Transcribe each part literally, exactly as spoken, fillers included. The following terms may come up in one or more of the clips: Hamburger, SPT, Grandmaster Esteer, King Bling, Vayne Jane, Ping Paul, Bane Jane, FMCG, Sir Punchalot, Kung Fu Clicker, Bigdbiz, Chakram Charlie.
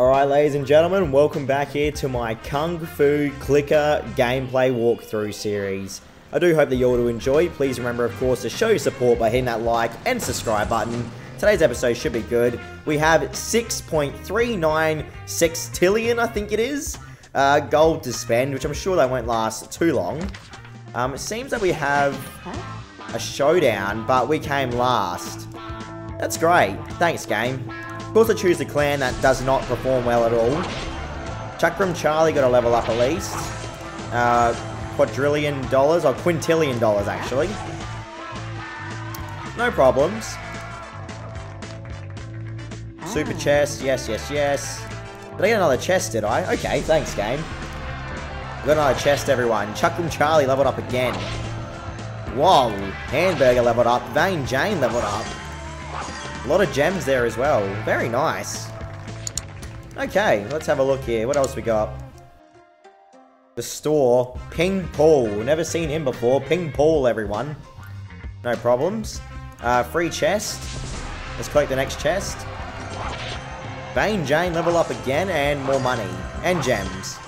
Alright, ladies and gentlemen, welcome back here to my Kung Fu Clicker gameplay walkthrough series. I do hope that you all do enjoy. Please remember, of course, to show your support by hitting that like and subscribe button. Today's episode should be good. We have six point three nine sextillion, I think it is, uh, gold to spend, which I'm sure that won't last too long. Um, it seems that we have a showdown, but we came last. That's great. Thanks, game. Of course, I choose the clan that does not perform well at all. Chakram Charlie got a level up at least. Uh, quadrillion dollars, or quintillion dollars actually. No problems. Super chest, yes, yes, yes. Did I get another chest, did I? Okay, thanks, game. Got another chest, everyone. Chakram Charlie leveled up again. Whoa, Hamburger leveled up. Vayne Jane leveled up. A lot of gems there as well. Very nice. Okay, let's have a look here. What else we got? The store. Ping Paul. Never seen him before. Ping Paul, everyone. No problems. Uh, free chest. Let's collect the next chest. Bane Jane level up again, and more money. And gems.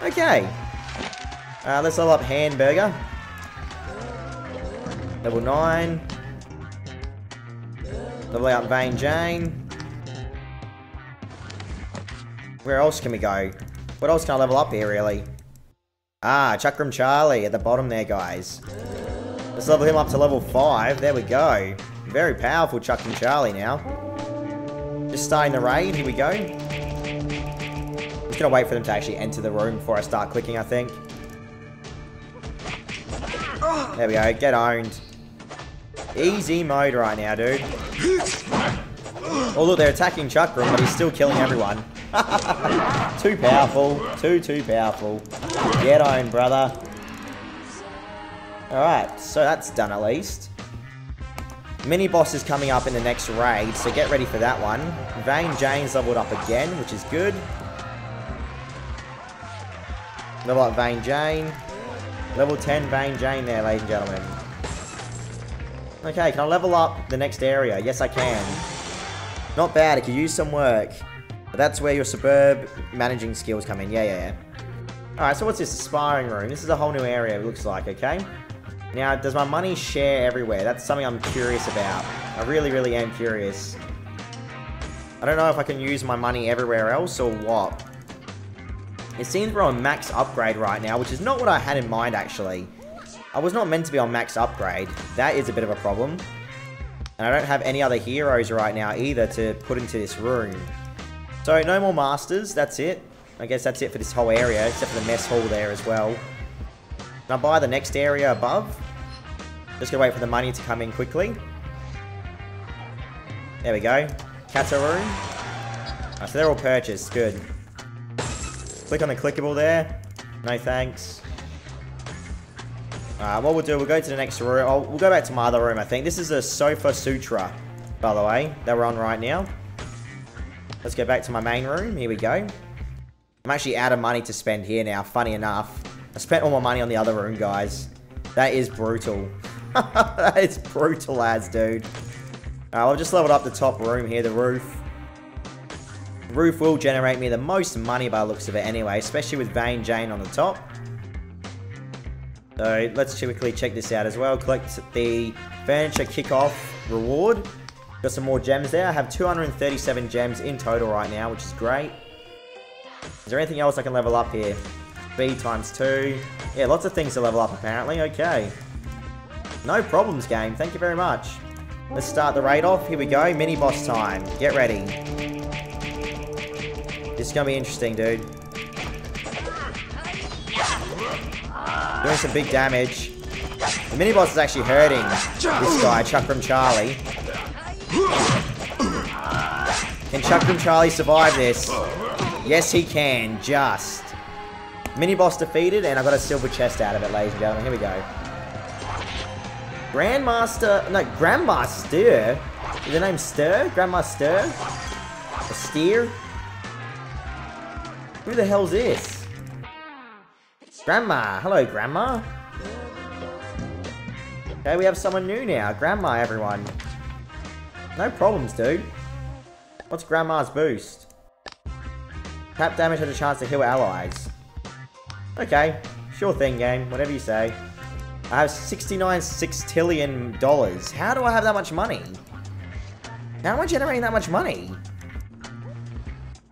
Okay. Uh, let's level up Hamburger. Level nine. Level out Vayne Jane. Where else can we go? What else can I level up here, really? Ah, Chakram Charlie at the bottom there, guys. Let's level him up to level five. There we go. Very powerful Chakram Charlie now. Just starting the raid. Here we go. I'm just going to wait for them to actually enter the room before I start clicking, I think. There we go. Get owned. Easy mode right now, dude. Oh, look, they're attacking Chakram, but he's still killing everyone. Too powerful. Too, too powerful. Get on, brother. Alright, so that's done at least. Mini-boss is coming up in the next raid, so get ready for that one. Vayne Jane's leveled up again, which is good. Level up Vayne Jane. Level ten Vayne Jane there, ladies and gentlemen. Okay, can I level up the next area? Yes, I can. Not bad, it could use some work. But that's where your suburb managing skills come in. Yeah, yeah, yeah. Alright, so what's this? Sparring room. This is a whole new area, it looks like, okay? Now, does my money share everywhere? That's something I'm curious about. I really, really am curious. I don't know if I can use my money everywhere else or what. It seems we're on max upgrade right now, which is not what I had in mind, actually. I was not meant to be on max upgrade. That is a bit of a problem. And I don't have any other heroes right now either to put into this room. So no more masters, that's it. I guess that's it for this whole area, except for the mess hall there as well. Can I buy the next area above? Just gonna wait for the money to come in quickly. There we go. Kata room. Alright, so they're all purchased, good. Click on the clickable there. No thanks. Alright, what we'll do, we'll go to the next room. Oh, we'll go back to my other room, I think. This is a sofa sutra, by the way, that we're on right now. Let's go back to my main room. Here we go. I'm actually out of money to spend here now, funny enough. I spent all my money on the other room, guys. That is brutal. That is brutal, lads, dude. Alright, I've just leveled up the top room here, the roof. The roof will generate me the most money by the looks of it anyway, especially with Vayne Jane on the top. So let's quickly check this out as well. Collect the furniture kickoff reward. Got some more gems there. I have two hundred thirty-seven gems in total right now, which is great. Is there anything else I can level up here? B times two. Yeah, lots of things to level up apparently. Okay. No problems, game. Thank you very much. Let's start the raid off. Here we go. Mini boss time. Get ready. This is going to be interesting, dude. Doing some big damage. The mini-boss is actually hurting this guy, Chakram Charlie. Can Chakram Charlie survive this? Yes, he can. Just. Mini-boss defeated, and I got a silver chest out of it, ladies and gentlemen. Here we go. Grandmaster... No, Grandmaster. Is the name Stir? Grandmaster? Esteer? Who the hell's this? Grandma. Hello, Grandma. Okay, we have someone new now. Grandma, everyone. No problems, dude. What's Grandma's boost? Tap damage has a chance to heal allies. Okay, sure thing, game. Whatever you say. I have sixty-nine sextillion dollars. How do I have that much money? How am I generating that much money?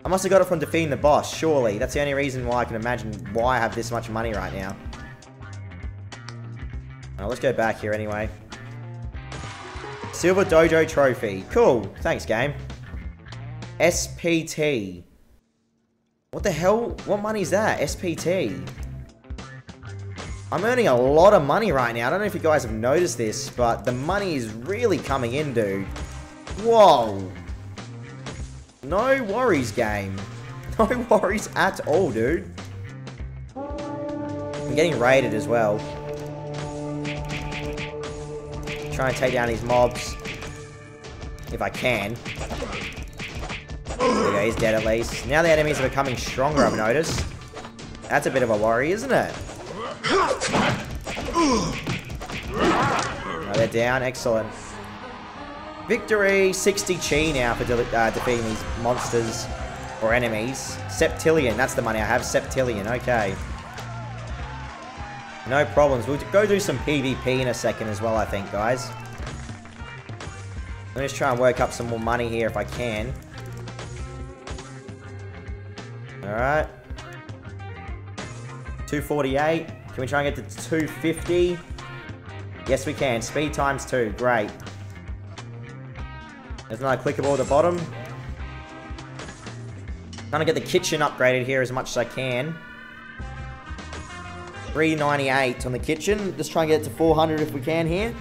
I must have got it from defeating the boss, surely. That's the only reason why I can imagine why I have this much money right now. Alright, let's go back here anyway. Silver Dojo Trophy. Cool. Thanks, game. S P T. What the hell? What money is that? S P T. I'm earning a lot of money right now. I don't know if you guys have noticed this, but the money is really coming in, dude. Whoa. No worries, game. No worries at all, dude. I'm getting raided as well. Trying to take down these mobs. If I can. There you go, he's dead at least. Now the enemies are becoming stronger, I've noticed. That's a bit of a worry, isn't it? Oh, they're down. Excellent. Victory! sixty chi now for de uh, defeating these monsters or enemies. Septillion, that's the money I have. Septillion, okay. No problems. We'll go do some PvP in a second as well, I think, guys. Let me just try and work up some more money here if I can. Alright. two forty-eight. Can we try and get to two fifty? Yes, we can. Speed times two. Great. There's another clickable at the bottom. Trying to get the kitchen upgraded here as much as I can. three ninety-eight on the kitchen. Just try and get it to four hundred if we can here.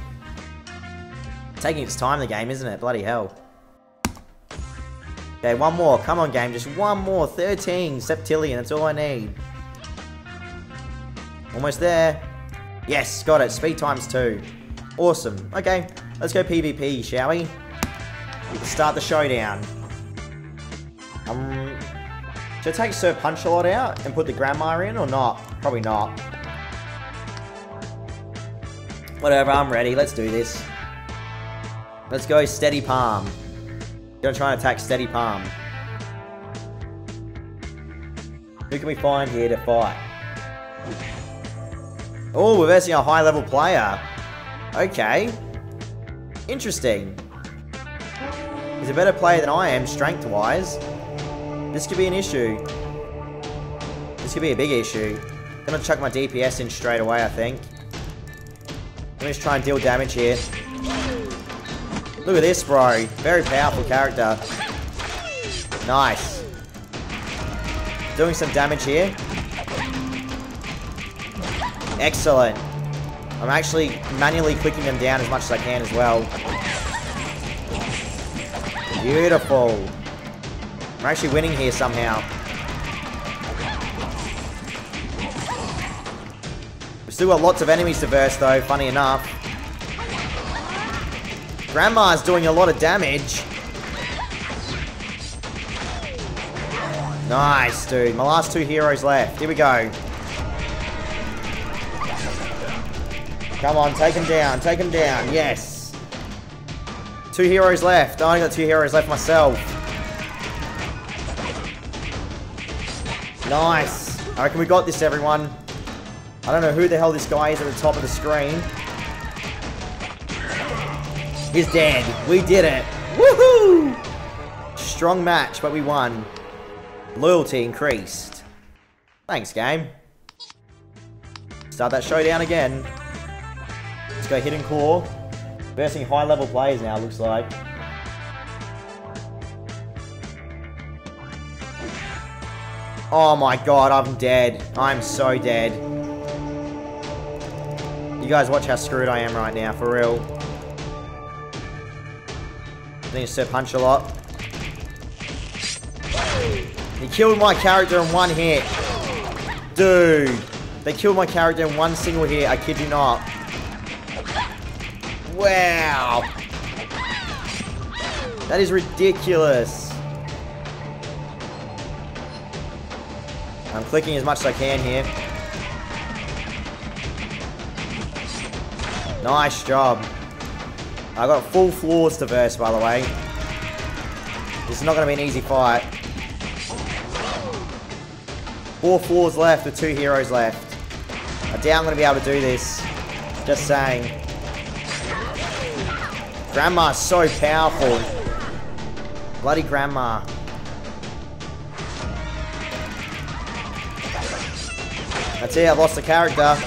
Taking its time, the game, isn't it? Bloody hell. Okay, one more. Come on, game. Just one more. thirteen. Septillion. That's all I need. Almost there. Yes, got it. Speed times two. Awesome. Okay, let's go PvP, shall we? Start the showdown. Um, should I take Sir Punchalot out and put the Grandma in or not? Probably not. Whatever, I'm ready. Let's do this. Let's go Steady Palm. Gonna try and attack Steady Palm. Who can we find here to fight? Oh, we're versing a high level player. Okay. Interesting. He's a better player than I am, strength-wise. This could be an issue. This could be a big issue. I'm gonna chuck my D P S in straight away, I think. Let me just try and deal damage here. Look at this, bro. Very powerful character. Nice. Doing some damage here. Excellent. I'm actually manually clicking them down as much as I can as well. Beautiful. I'm actually winning here somehow. We've still got lots of enemies to verse though, funny enough. Grandma's doing a lot of damage. Nice, dude. My last two heroes left. Here we go. Come on, take him down. Take him down. Yes. Two heroes left. I only got two heroes left myself. Nice. I reckon we got this, everyone. I don't know who the hell this guy is at the top of the screen. He's dead. We did it. Woohoo! Strong match, but we won. Loyalty increased. Thanks, game. Start that showdown again. Let's go Hidden Claw. Versing high-level players now, looks like. Oh my god, I'm dead. I'm so dead. You guys watch how screwed I am right now, for real. I think it's Sir Punchalot. He killed my character in one hit. Dude. They killed my character in one single hit, I kid you not. Wow! That is ridiculous. I'm clicking as much as I can here. Nice job. I got full floors to verse, by the way. This is not going to be an easy fight. Four floors left with two heroes left. I doubt I'm going to be able to do this. Just saying. Grandma's so powerful. Bloody Grandma. That's it, I've lost the character.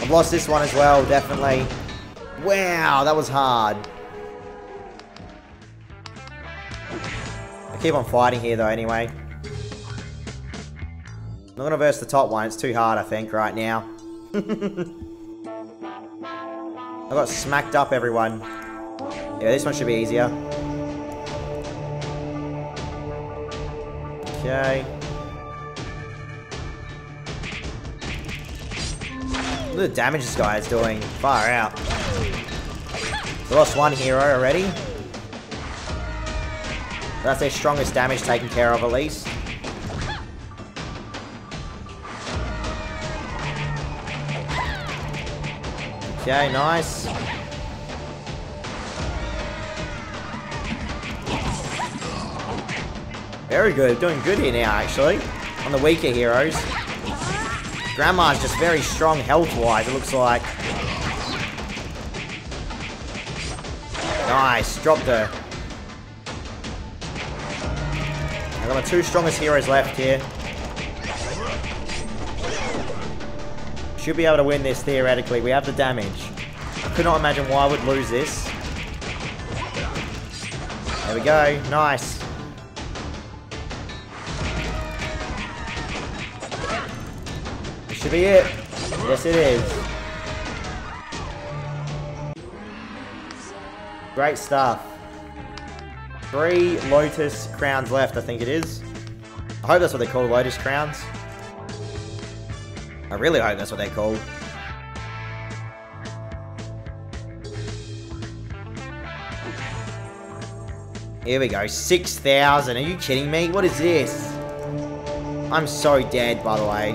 I've lost this one as well, definitely. Wow, that was hard. I keep on fighting here though anyway. I'm not gonna verse the top one, it's too hard I think right now. I got smacked up everyone. Yeah, this one should be easier. Okay. Look at the damage this guy is doing. Far out. We lost one hero already. That's their strongest damage taken care of at least. Okay, nice. Very good, doing good here now actually. On the weaker heroes. Grandma's just very strong health-wise, it looks like. Nice, dropped her. I've got my two strongest heroes left here. Should be able to win this theoretically, we have the damage. I could not imagine why I would lose this. There we go, nice. Should be it. Yes, it is. Great stuff. Three Lotus crowns left, I think it is. I hope that's what they call Lotus crowns. I really hope that's what they're called. Here we go, six thousand. Are you kidding me? What is this? I'm so dead, by the way.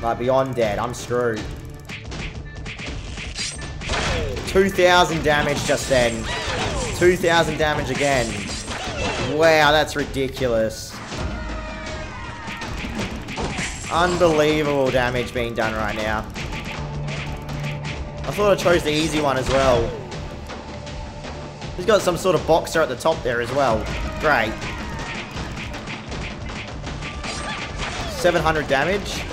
Like, beyond dead. I'm screwed. two thousand damage just then. two thousand damage again. Wow, that's ridiculous. Unbelievable damage being done right now. I thought I chose the easy one as well. He's got some sort of boxer at the top there as well. Great. seven hundred damage.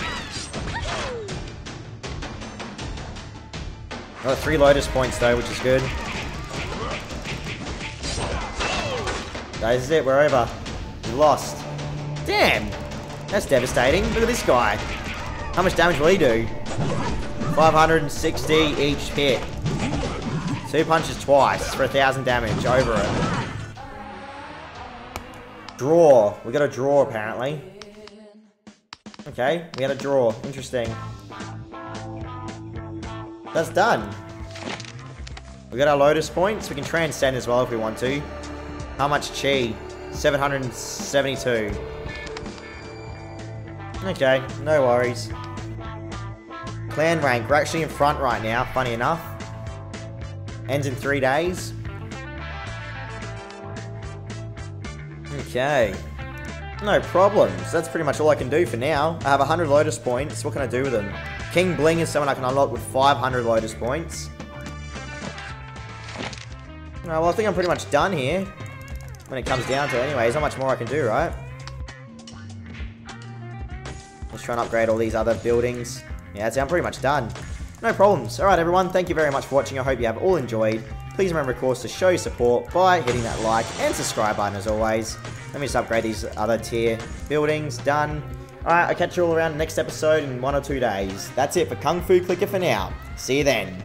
Got three Lotus points though, which is good. That is it, we're over. We lost. Damn! That's devastating. Look at this guy. How much damage will he do? five hundred sixty each hit. Two punches twice for a thousand damage. Over it. Draw. We got a draw apparently. Okay, we had a draw. Interesting. That's done. We got our Lotus points. We can transcend as well if we want to. How much chi? seven hundred seventy-two. Okay, no worries. Clan rank. We're actually in front right now, funny enough. Ends in three days. Okay. No problems. That's pretty much all I can do for now. I have one hundred Lotus points. What can I do with them? King Bling is someone I can unlock with five hundred Lotus points. Alright, well I think I'm pretty much done here. When it comes down to it anyway, there's not much more I can do, right? Let's try and upgrade all these other buildings. Yeah, that's it, I'm pretty much done. No problems. Alright everyone, thank you very much for watching. I hope you have all enjoyed. Please remember, of course, to show your support by hitting that like and subscribe button as always. Let me just upgrade these other tier buildings. Done. Alright, I'll catch you all around next episode in one or two days. That's it for Kung Fu Clicker for now. See you then.